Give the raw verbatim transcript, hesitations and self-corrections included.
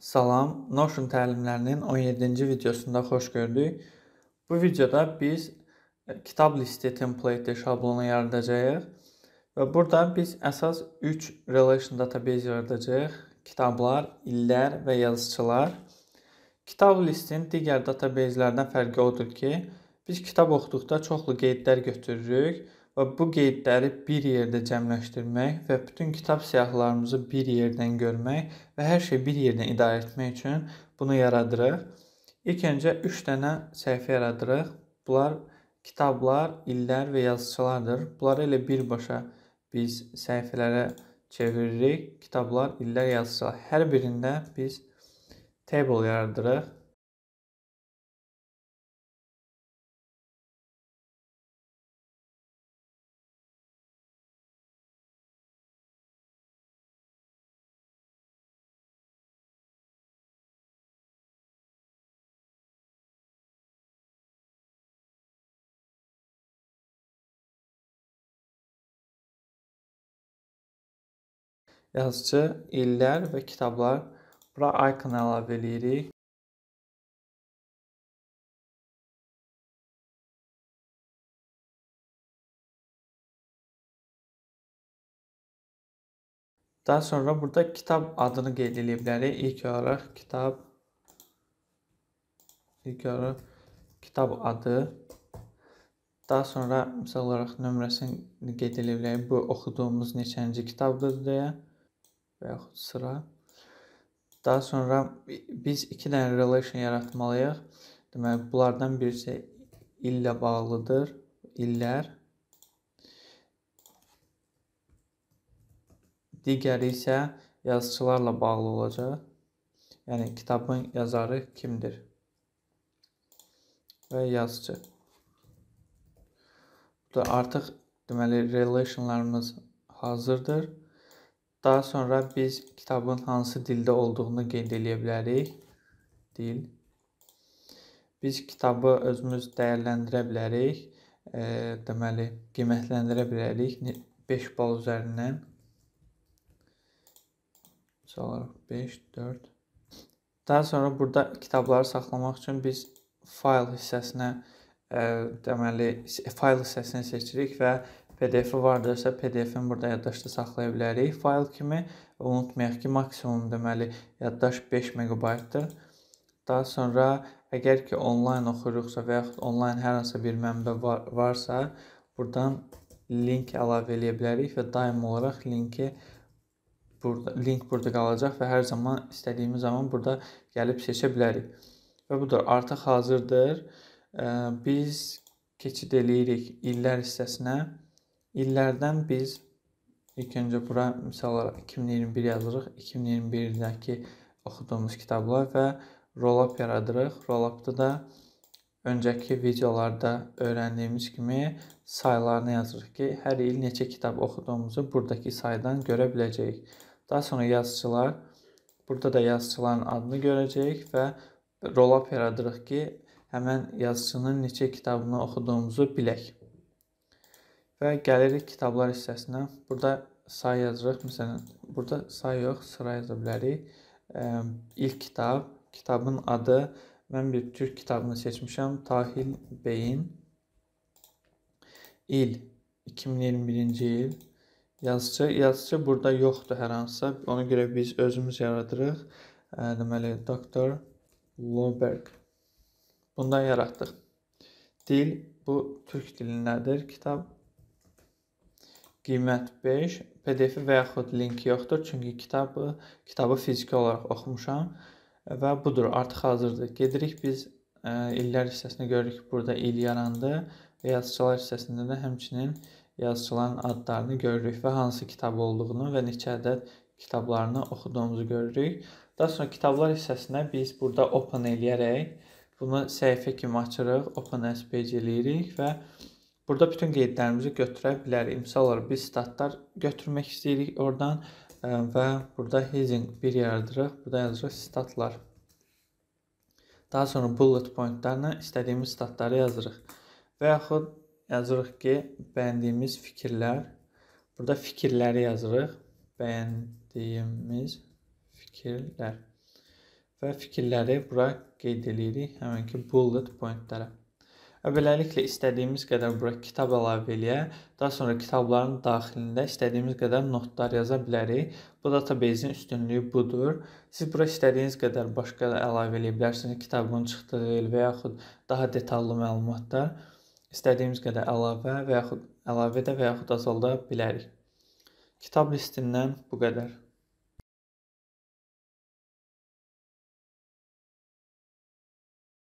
Salam, Notion təlimlərinin on yeddinci videosunda xoş gördük. Bu videoda biz kitab listi template şablonu yaradacağıq və burada biz əsas üç relation database yaradacağıq. Kitablar, illər və yazıçılar. Kitab listinin digər databaselərdən fərqi odur ki, biz kitab oxuduqda çoxlu qeydlər götürürük və bu qeydləri bir yerdə cəmləşdirmək və bütün kitab siyahılarımızı bir yerdən görmək və hər şey bir yerdən idarə etmək üçün bunu yaradırıq. İlk öncə üç dənə səhifə yaradırıq. Bunlar kitablar, illər və yazıçılardır. Bunları elə birbaşa biz səhifələrə çeviririk. Kitablar, illər, yazıçılar. Hər birində biz table yaradırıq. Yazıcı, illər və kitablar. Bura icon əlavə edirik. Daha sonra burada kitab adını qeyd edə bilərik. İlk olaraq kitab İlk olaraq kitab adı. Daha sonra misal olaraq nömrəsini qeyd edə bilərik. Bu oxuduğumuz neçənci kitabdır deyə. Və yaxud sıra. Daha sonra biz iki dənə relation yaratmalıyıq. Deməli, bunlardan birisi illə bağlıdır. İllər. Digəri isə yazıçılarla bağlı olacaq. Yəni, kitabın yazarı kimdir? Və yazıcı. Burada artıq deməli, relationlarımız hazırdır. Daha sonra biz kitabın hansı dildə olduğunu qeyd edə bilərik. Dil. Biz kitabı özümüz dəyərləndirə bilərik. E, deməli, qiymətləndirə bilərik. beş bal üzərindən. Sonra beş, dörd. Daha sonra burada kitabları saxlamaq üçün biz fayl hissəsinə, e, deməli, fayl hissəsini seçirik və P D F'i vardırsa P D F'ini burada yaddaşda saxlaya bilərik. Fayl kimi unutmayaq ki, maksimum deməli yaddaş beş megabaytdır. Daha sonra əgər ki onlayn oxuyuruqsa və yaxud onlayn hər hansı bir mənbə var, varsa buradan link əlavə edə bilərik və daim olaraq linki burada, link burada qalacaq və hər zaman istədiyimiz zaman burada gəlib seçə bilərik. Və budur, artıq hazırdır. Biz keçid eləyirik illər hissəsinə. İllərdən biz ilk öncə bura misal olaraq iki min iyirmi bir yazırıq. iki min iyirmi birdəki oxuduğumuz kitablar və roll-up yaradırıq. Roll-upda da öncəki videolarda öyrəndiyimiz kimi saylarını yazırıq ki, hər il neçə kitab oxuduğumuzu buradakı saydan görə biləcəyik. Daha sonra yazıçılar, burada da yazıçıların adını görəcəyik və roll-up yaradırıq ki, həmən yazıçının neçə kitabını oxuduğumuzu bilək. Və gəlirik kitablar hissəsinə. Burada say yazırıq. Məsələn, burada say yox, sıra yaza bilərik. E, ilk kitab, kitabın adı. Mən bir türk kitabını seçmişəm. Tahil Beyin. İl, iki min iyirmi birinci il. Yazıcı, yazıcı burada yoxdur hər hansısa. Ona görə biz özümüz yaradırıq. E, deməli, doktor Lubeck. Bundan yaratdıq. Dil, bu türk dilindədir kitab. Qiymət beş, P D F və yaxud linki yoxdur, çünki kitabı, kitabı fiziki olaraq oxumuşam və budur, artıq hazırdır. Gedirik biz e, illər hissəsində görürük ki, burada il yarandı və yazıçılar hissəsində də həmçinin yazıçıların adlarını görürük və hansı kitab olduğunu və neçə ədəd kitablarını oxuduğumuzu görürük. Daha sonra kitablar hissəsində biz burada open eləyərək, bunu səhifə kimi açırıq, open as page eləyirik və burada bütün qeydlərimizi götürə bilərik. Misal olaraq biz statlar götürmək istəyirik oradan və burada heading bir yaradırıq. Burada yazırıq statlar. Daha sonra bullet pointlarla istədiyimiz statları yazırıq. Və yaxud yazırıq ki, bəyəndiyimiz fikirlər. Burada fikirləri yazırıq. Bəyəndiyimiz fikirlər. və fikirləri bura qeyd edirik həmənki bullet pointlərə. Və beləliklə istədiyimiz qədər bura kitab əlavə eləyə, daha sonra kitabların daxilində istədiyimiz qədər notlar yaza bilərik. Bu database-in üstünlüyü budur. Siz bura istədiyiniz qədər başqa əlavə eləyə bilərsiniz, kitabın çıxdığı il və yaxud daha detallı məlumatlar istədiyimiz qədər əlavə və yaxud əlavə də və yaxud azalda bilərik. Kitab listindən bu qədər.